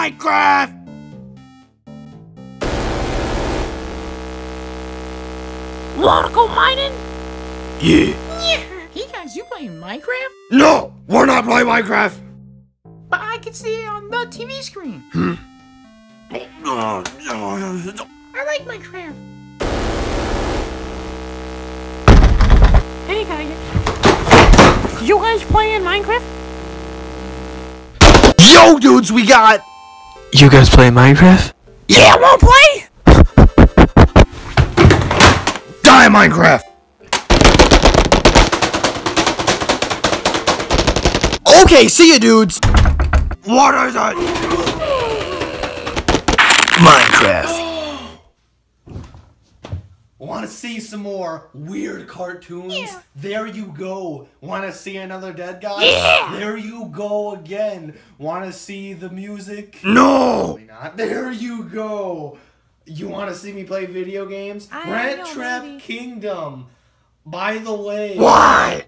Minecraft! Wanna go mining? Yeah. Hey guys, you playing Minecraft? No, we're not playing Minecraft. But I can see it on the TV screen. I like Minecraft. Hey guys, you guys playing Minecraft? Yo dudes, we got... You guys playing Minecraft? Yeah, we'll play! Die Minecraft! Okay, see ya dudes! What is that? Minecraft. Wanna see some more weird cartoons? Yeah. There you go. Wanna see another dead guy? Yeah. There you go again. Wanna see the music? No! Probably not. There you go. You want to see me play video games? Red Trap Kingdom. By the way. Why?